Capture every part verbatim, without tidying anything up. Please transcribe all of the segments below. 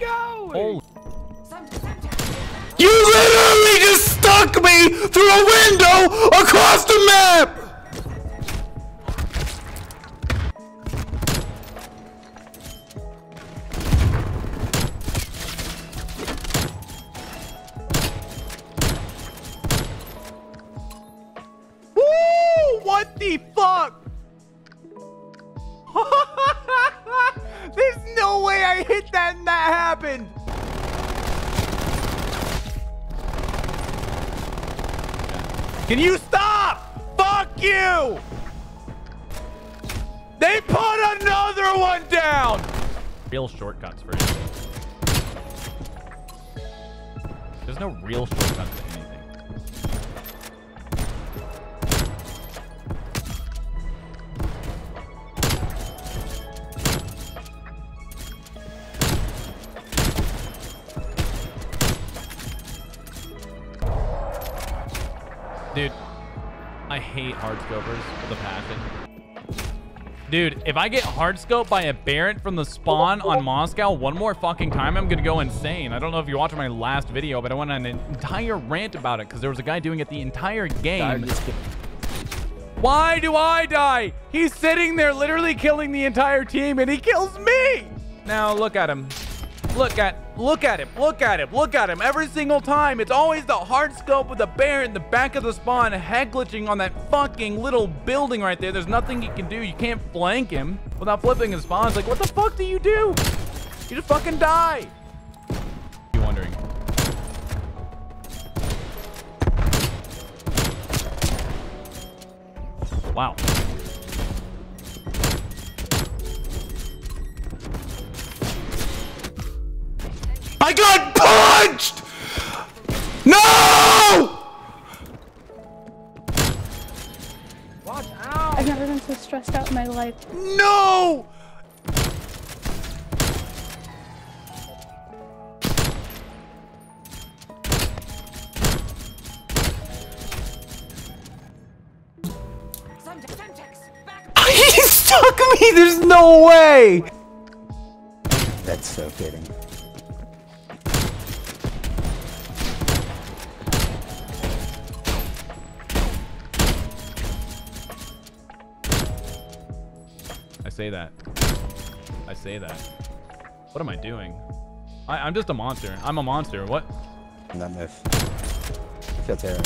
going? Holy. You literally just stuck me through a window across the map! Woo! What the fuck? There's no way I hit that and that happened! Can you stop? Fuck you! They put another one down! Real shortcuts for anything. There's no real shortcuts for anything. Dude, I hate hardscopers with a passion. Dude, if I get hardscoped by a Barrett from the spawn on Moscow one more fucking time, I'm gonna go insane. I don't know if you watched my last video, but I went on an entire rant about it because there was a guy doing it the entire game. Why do I die? He's sitting there literally killing the entire team and he kills me. Now look at him. Look at, look at him, look at him, look at him. Every single time, it's always the hard scope with a bear in the back of the spawn, head glitching on that fucking little building right there. There's nothing he can do. You can't flank him without flipping his spawn. It's like, what the fuck do you do? You just fucking die. You're wondering. Wow. I got punched! No! Watch out! I've never been so stressed out in my life. No! He stuck me! There's no way! That's so kidding. I say that. I say that. What am I doing? I, I'm just a monster. I'm a monster. What? Not myth. That's Aaron.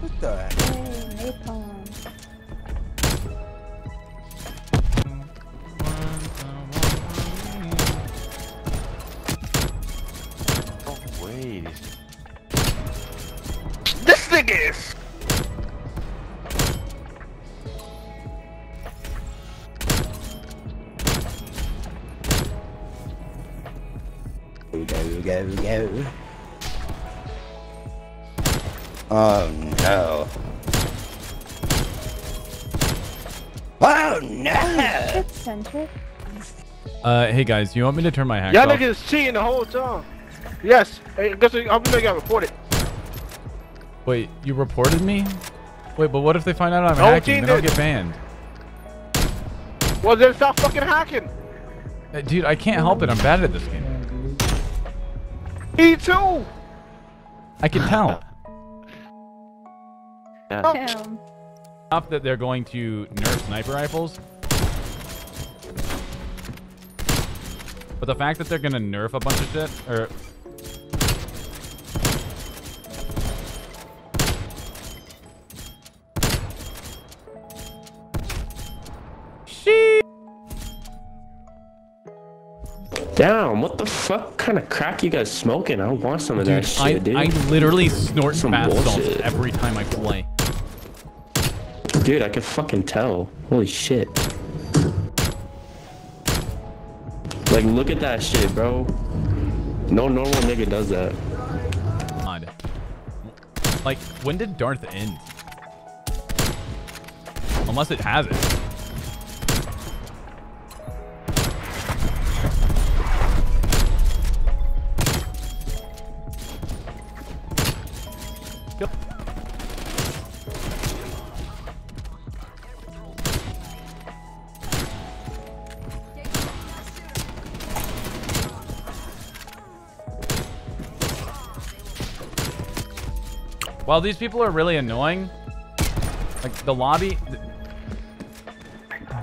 What the heck? Hey, napalm. This thing is. We go, we go, we go. Oh no! Oh no! Good center. Uh, hey guys, you want me to turn my hack off? Y'all niggas cheating the whole time. Yes, I guess I'm gonna get reported. Wait, you reported me? Wait, but what if they find out I'm no hacking? Then I'll get banned. Well, then stop fucking hacking. Uh, dude, I can't help it. I'm bad at this game. Me too. I can tell. Yeah. Enough that they're going to nerf sniper rifles. But the fact that they're gonna nerf a bunch of shit, or damn, what the fuck kind of crack you guys smoking? I want some of dude, that shit, I, dude. I literally snort some bath salts every time I play. Dude, I can fucking tell. Holy shit. Like, look at that shit, bro. No normal nigga does that. God. Like, when did Darth end? Unless it has it. Yep. While these people are really annoying, like the lobby,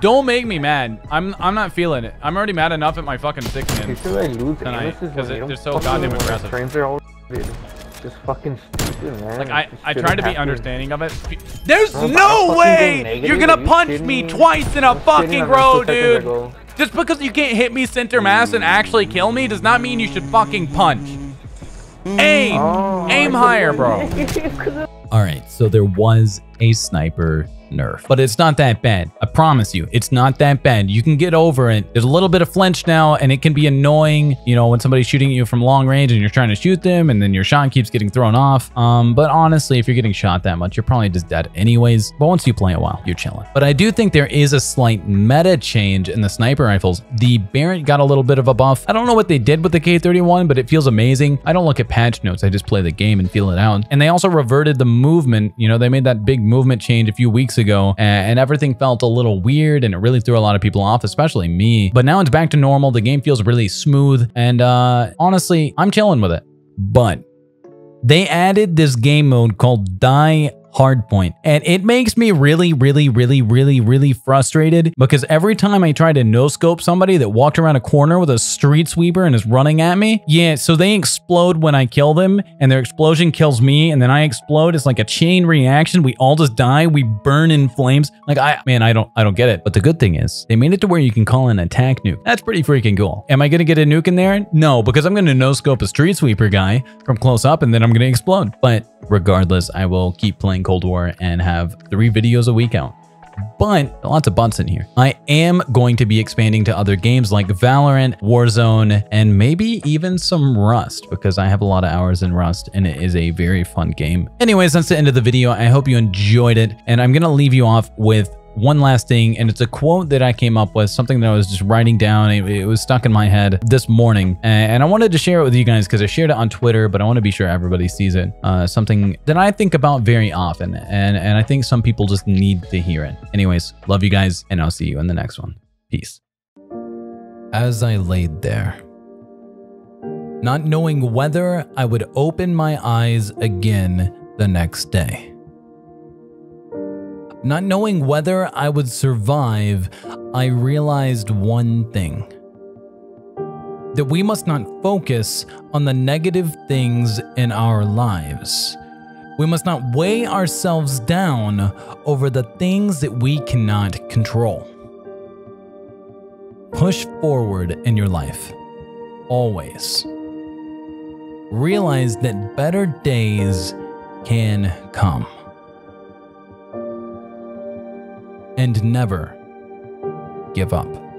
don't make me mad. I'm I'm not feeling it. I'm already mad enough at my fucking six man tonight because they're so goddamn aggressive. Trains are all just fucking stupid, man. Like I I try to be understanding of it. There's no way you're gonna punch me twice in a fucking row, dude. Just because you can't hit me center mass and actually kill me does not mean you should fucking punch. Aim! Oh, Aim higher, bro. Alright, so there was a sniper nerf. But it's not that bad. I promise you, it's not that bad. You can get over it. There's a little bit of flinch now, and it can be annoying, you know, when somebody's shooting at you from long range and you're trying to shoot them, and then your shot keeps getting thrown off. Um, but honestly, if you're getting shot that much, you're probably just dead anyways. But once you play a while, you're chilling. But I do think there is a slight meta change in the sniper rifles. The Barrett got a little bit of a buff. I don't know what they did with the K thirty-one, but it feels amazing. I don't look at patch notes. I just play the game and feel it out. And they also reverted the movement. You know, they made that big movement change a few weeks ago. ago and everything felt a little weird, and it really threw a lot of people off, especially me. But now it's back to normal. The game feels really smooth, and uh honestly, I'm chilling with it. But they added this game mode called Die Hard Point, and it makes me really really really really really frustrated, because every time I try to no-scope somebody that walked around a corner with a Street Sweeper and is running at me, yeah, so they explode when I kill them, and their explosion kills me, and then I explode. It's like a chain reaction. We all just die. We burn in flames. Like, I man, I don't I don't get it. But the good thing is they made it to where you can call an attack nuke. That's pretty freaking cool. Am I gonna get a nuke in there? No, because I'm gonna no-scope a Street Sweeper guy from close up, and then I'm gonna explode. But regardless, I will keep playing Cold War and have three videos a week out. But lots of buts in here. I am going to be expanding to other games like Valorant, Warzone, and maybe even some Rust, because I have a lot of hours in Rust and it is a very fun game. Anyways, that's the end of the video. I hope you enjoyed it, and I'm gonna leave you off with one last thing, and it's a quote that I came up with, something that I was just writing down. It, it was stuck in my head this morning, and I wanted to share it with you guys because I shared it on Twitter, but I want to be sure everybody sees it. Uh, something that I think about very often, and, and I think some people just need to hear it. Anyways, love you guys, and I'll see you in the next one. Peace. As I laid there, not knowing whether I would open my eyes again the next day, not knowing whether I would survive, I realized one thing: that we must not focus on the negative things in our lives. We must not weigh ourselves down over the things that we cannot control. Push forward in your life, always. Realize that better days can come. And never give up.